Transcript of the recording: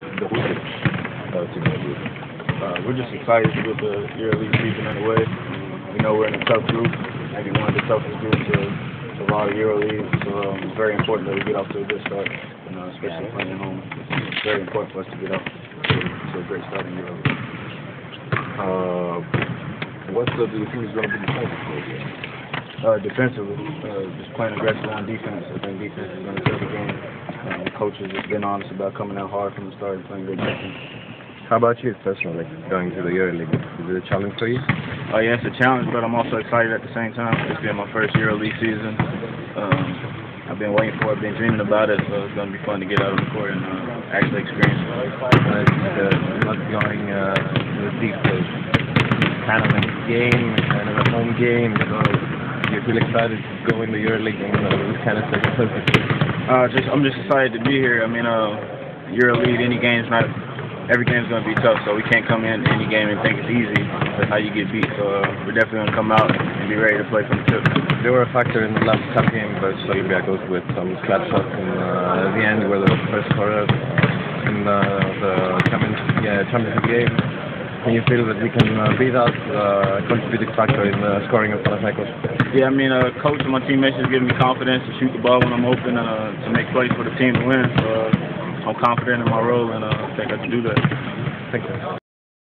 the weekend. We're just excited with the EuroLeague season underway. We know we're in a tough group, maybe one of the toughest groups of all EuroLeague, so it's very important that we get off to a good start, especially playing at home. It's very important for us to get off to a great start in EuroLeague. What's the team's going to be defensively? Just playing aggressive on defense. I think defense is going to take the game. The coaches have been honest about coming out hard from the start and playing good defense. How about you personally, going to the EuroLeague? Is it a challenge for you? Yeah, it's a challenge, but I'm also excited at the same time. It's been my first EuroLeague season. I've been waiting for it, been dreaming about it, so it's going to be fun to get out of the court and actually experience it. It's going to the deep place. Kind of a game, kind of a home game. So you feel excited to go into EuroLeague and kind of take a focus? I'm just excited to be here. I mean, EuroLeague, any game's not... Every game's going to be tough, so we can't come in any game and think it's easy. That's how you get beat. So we're definitely going to come out and be ready to play from the tip. They were a factor in the last tough game versus Olympiacos with some slap shots in the end, where the first quarter in the championship game. And you feel that we can beat us, contributing factor in the scoring of Panathinaikos? Yeah, I mean, coach and my teammates have given me confidence to shoot the ball when I'm open, to make plays for the team to win. So, I'm confident in my role, and I think I can do that. Thank you.